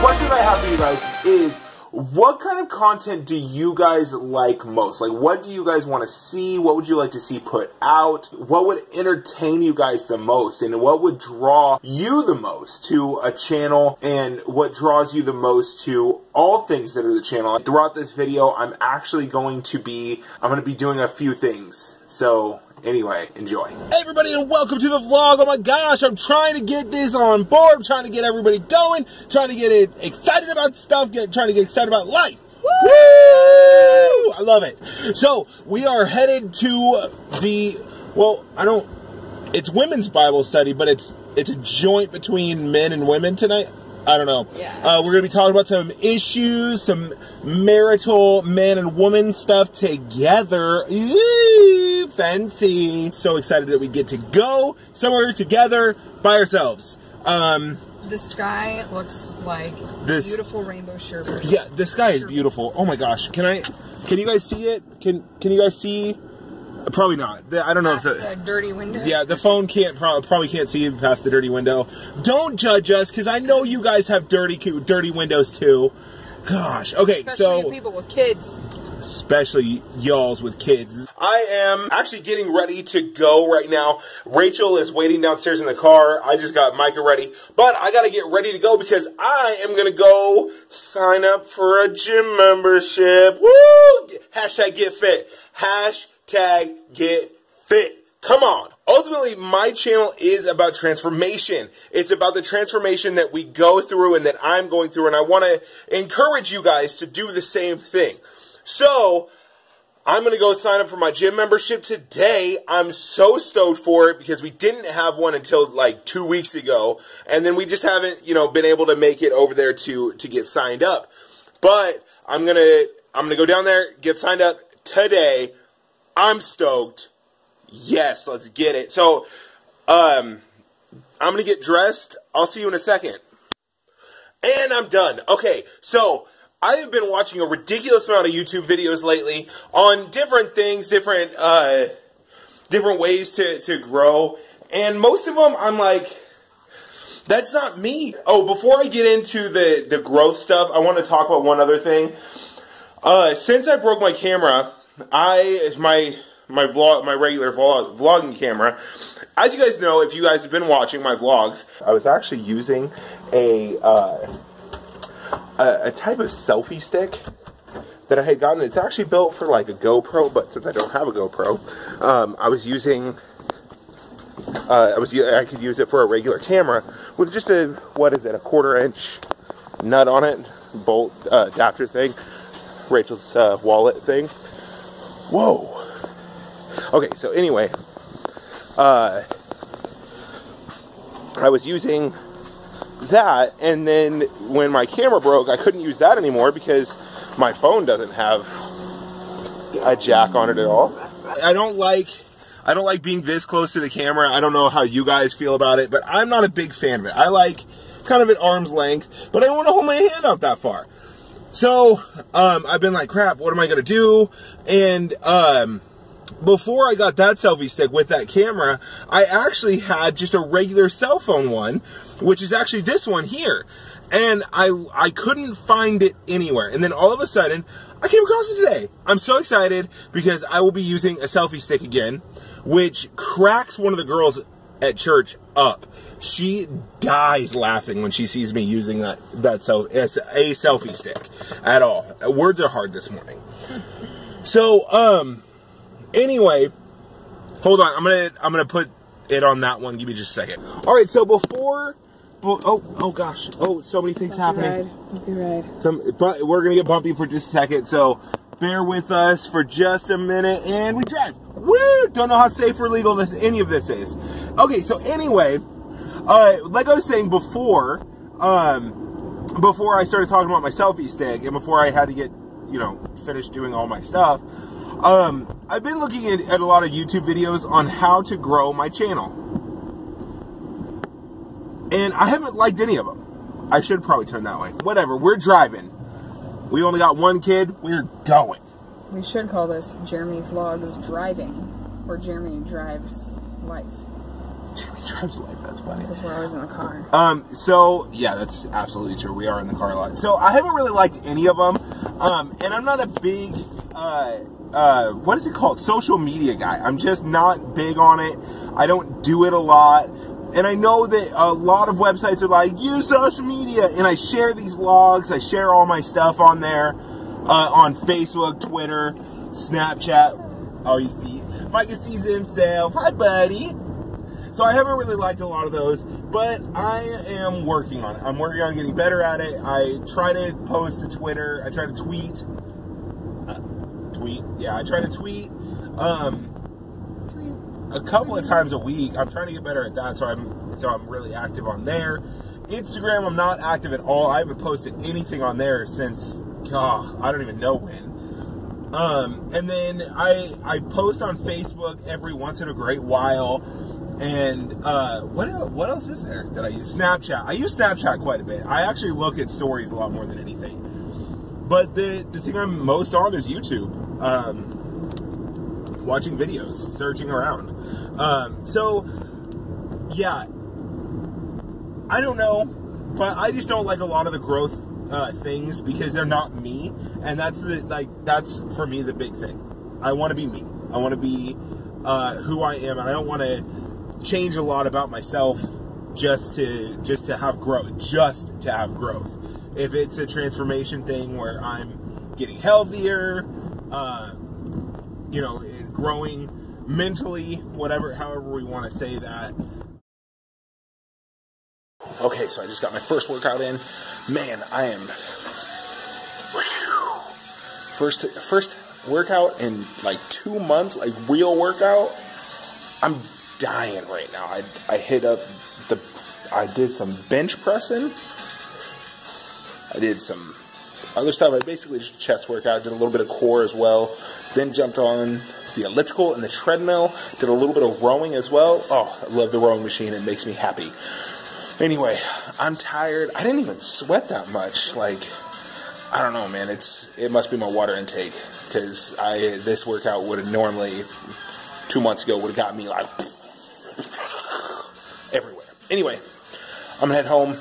question I have for you guys is, what kind of content do you guys like most? Like, what do you guys want to see? What would you like to see put out? What would entertain you guys the most? And what would draw you the most to a channel? And what draws you the most to all things that are the channel? Throughout this video, I'm actually going to be, doing a few things. So anyway, enjoy. Hey everybody, and welcome to the vlog. Oh my gosh, I'm trying to get this on board. I'm trying to get everybody going, trying to get it excited about stuff, trying to get excited about life. Woo! Woo! I love it. So we are headed to the, well, it's women's Bible study, but it's a joint between men and women tonight. I don't know. Yeah. We're going to be talking about some issues, some marital man and woman stuff together. Ooh, fancy. So excited that we get to go somewhere together by ourselves. The sky looks like this beautiful rainbow sherbet. Yeah, the sky is beautiful. Oh my gosh. Can you guys see it? Can you guys see? Probably not. I don't know if the dirty window. Yeah, the phone can't probably can't see you past the dirty window. Don't judge us, because I know you guys have dirty windows too. Gosh. Okay, especially so people with kids. Especially y'alls with kids. I am actually getting ready to go right now. Rachel is waiting downstairs in the car. I just got Micah ready. But I gotta get ready to go because I am gonna go sign up for a gym membership. Woo! Hashtag get fit. Hashtag get fit. Come on. Ultimately, my channel is about transformation. It's about the transformation that we go through and that I'm going through, and I want to encourage you guys to do the same thing. So I'm going to go sign up for my gym membership today. I'm so stoked for it because we didn't have one until like 2 weeks ago, and then we just haven't, you know, been able to make it over there to get signed up. But I'm going to go down there, get signed up today. I'm stoked. Yes, let's get it. So, I'm going to get dressed. I'll see you in a second. And I'm done. Okay, so I have been watching a ridiculous amount of YouTube videos lately on different things, different ways to grow. And most of them, I'm like, that's not me. Oh, before I get into the growth stuff, I want to talk about one other thing. Since I broke my camera, my regular vlogging camera. As you guys know, if you guys have been watching my vlogs, I was actually using a type of selfie stick that I had gotten. It's actually built for like a GoPro, but since I don't have a GoPro, I was using I could use it for a regular camera with just a, what is it, a 1/4-inch nut on it, bolt adapter thing, Rachel's wallet thing. Whoa. Okay, so anyway, I was using that, and then when my camera broke, I couldn't use that anymore because my phone doesn't have a jack on it at all. I don't like being this close to the camera. I don't know how you guys feel about it, but I'm not a big fan of it. I like kind of at arm's length, but I don't want to hold my hand out that far. So, I've been like, crap, what am I going to do? And, before I got that selfie stick with that camera, I actually had just a regular cell phone one, which is actually this one here. And I couldn't find it anywhere. And then all of a sudden, I came across it today. I'm so excited because I will be using a selfie stick again, which cracks one of the girls at church up. She dies laughing when she sees me using a selfie stick at all. Words are hard this morning. So, anyway, hold on. I'm gonna put it on that one. Give me just a second. All right. So before, oh gosh, oh, so many things happening. Bumpy ride. But we're gonna get bumpy for just a second. So bear with us for just a minute, and we drive. Woo! Don't know how safe or legal any of this is. Okay. So anyway, like I was saying before, before I started talking about my selfie stick, and before I had to get, you know, finished doing all my stuff. I've been looking at a lot of YouTube videos on how to grow my channel, and I haven't liked any of them. I should probably turn that way. Whatever, we're driving. We only got one kid, we're going. We should call this Jeremy Vlogs Driving, or Jeremy Drives Life. Jeremy drives life. That's funny. Because we're always in the car. So, yeah, that's absolutely true. We are in the car a lot. So, I haven't really liked any of them. And I'm not a big, what is it called? Social media guy. I'm just not big on it. I don't do it a lot. And I know that a lot of websites are like, use social media. And I share these vlogs. I share all my stuff on there, on Facebook, Twitter, Snapchat. Oh, you see. Micah sees himself. Hi, buddy. So I haven't really liked a lot of those, but I am working on it. I'm working on getting better at it. I try to post to Twitter. I try to tweet. Yeah, I try to tweet. A couple of times a week. I'm trying to get better at that, so I'm really active on there. Instagram, I'm not active at all. I haven't posted anything on there since, God, I don't even know when. And then I post on Facebook every once in a great while. And what else is there that I use? Snapchat. I use Snapchat quite a bit. I actually look at stories a lot more than anything. But the thing I'm most on is YouTube. Watching videos, searching around. So, yeah, I don't know, but I just don't like a lot of the growth things because they're not me, and that's that's for me the big thing. I want to be me. I want to be who I am, and I don't want to change a lot about myself just to have growth. Just to have growth. If it's a transformation thing where I'm getting healthier, you know, growing mentally, whatever, however we want to say that. Okay, so I just got my first workout in. Man, I am, whew, first workout in like 2 months, like real workout. I'm dying right now. I hit up I did some bench pressing. I did some other stuff. I basically just chest workout, did a little bit of core as well, then jumped on the elliptical and the treadmill, did a little bit of rowing as well. Oh, I love the rowing machine. It makes me happy. Anyway, I'm tired. I didn't even sweat that much. Like, I don't know, man. It must be my water intake, because this workout would have normally 2 months ago would have got me like everywhere. Anyway, I'm gonna head home.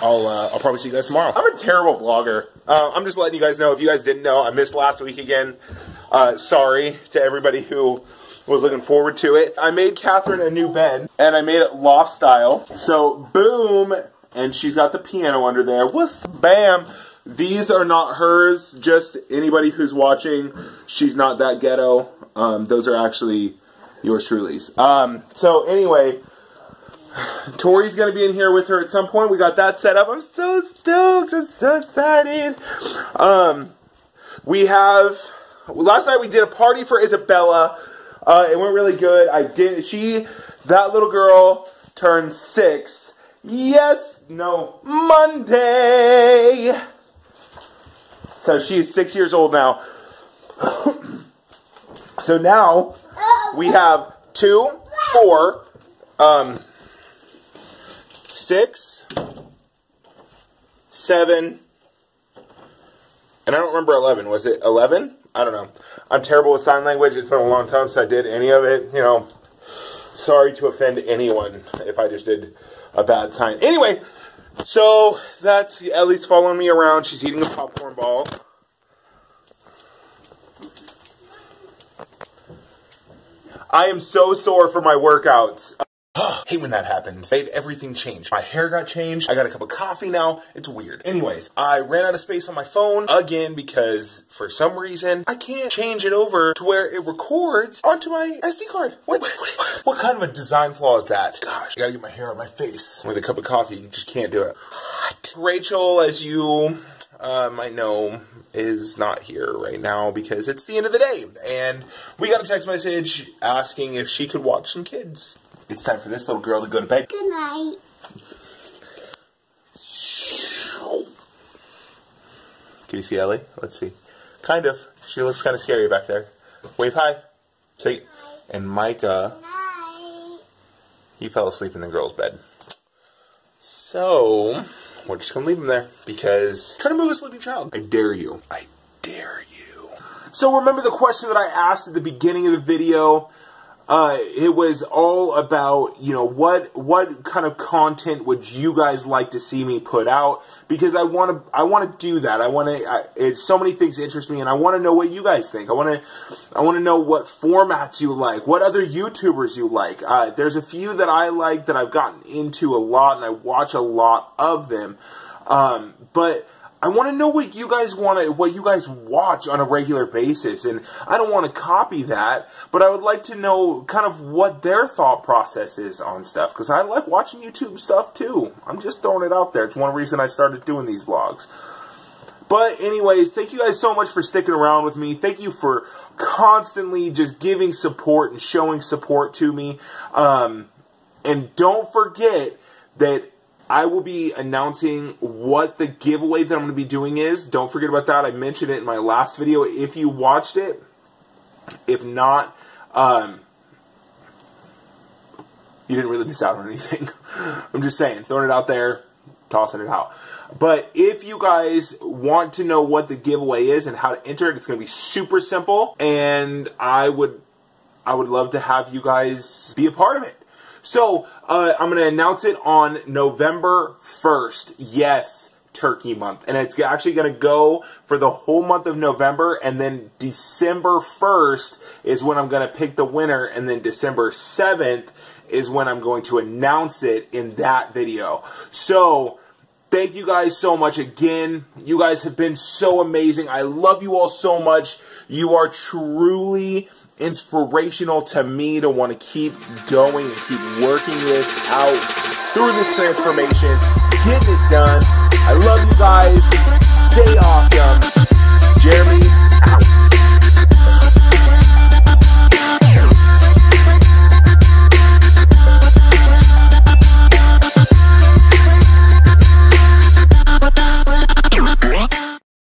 I'll probably see you guys tomorrow. I'm a terrible vlogger. I'm just letting you guys know. If you guys didn't know, I missed last week again. Sorry to everybody who was looking forward to it. I made Catherine a new bed, and I made it loft style. So, boom, and she's got the piano under there. What's bam? These are not hers. Just anybody who's watching, she's not that ghetto. Those are actually yours truly's. So, anyway, Tori's going to be in here with her at some point. We got that set up. I'm so stoked. I'm so excited. Last night we did a party for Isabella. It went really good. That little girl turned 6. Yes, no, Monday. So she's 6 years old now. So now we have 2, 4, 6, 7, and I don't remember 11. Was it 11? I don't know. I'm terrible with sign language. It's been a long time since I did any of it. You know, sorry to offend anyone if I just did a bad sign. Anyway, so that's Ellie's following me around. She's eating a popcorn ball. I am so sore from my workouts. Hate when that happens. Made everything change. My hair got changed. I got a cup of coffee now. It's weird. Anyways, I ran out of space on my phone again because for some reason I can't change it over to where it records onto my SD card. What kind of a design flaw is that? Gosh, I gotta get my hair on my face. With a cup of coffee, you just can't do it. Hot. Rachel, as you might know, is not here right now because it's the end of the day. And we got a text message asking if she could watch some kids. It's time for this little girl to go to bed. Good night. Can you see Ellie? Let's see. Kind of. She looks kind of scary back there. Wave hi. Say, and Micah. Good night. He fell asleep in the girl's bed. So, we're just going to leave him there because try to move a sleeping child. I dare you. I dare you. So remember the question that I asked at the beginning of the video. It was all about, you know, what kind of content would you guys like to see me put out? Because I want to do that. So many things interest me, and I want to know what you guys think. I want to know what formats you like, what other YouTubers you like. There's a few that I like that I've gotten into a lot, and I watch a lot of them. But I want to know what you guys what you guys watch on a regular basis, and I don't want to copy that, but I would like to know kind of what their thought process is on stuff, because I like watching YouTube stuff too. I'm just throwing it out there. It's one reason I started doing these vlogs. But anyways, thank you guys so much for sticking around with me. Thank you for constantly just giving support and showing support to me. And don't forget that I will be announcing what the giveaway that I'm going to be doing is. Don't forget about that. I mentioned it in my last video if you watched it. If not, you didn't really miss out on anything. I'm just saying, throwing it out there, tossing it out. But if you guys want to know what the giveaway is and how to enter it, it's going to be super simple. And I would love to have you guys be a part of it. So, I'm going to announce it on November 1st. Yes, Turkey Month. And it's actually going to go for the whole month of November. And then December 1st is when I'm going to pick the winner. And then December 7th is when I'm going to announce it in that video. So, thank you guys so much again. You guys have been so amazing. I love you all so much. You are truly inspirational to me to want to keep going and keep working this out through this transformation, getting it done. I love you guys.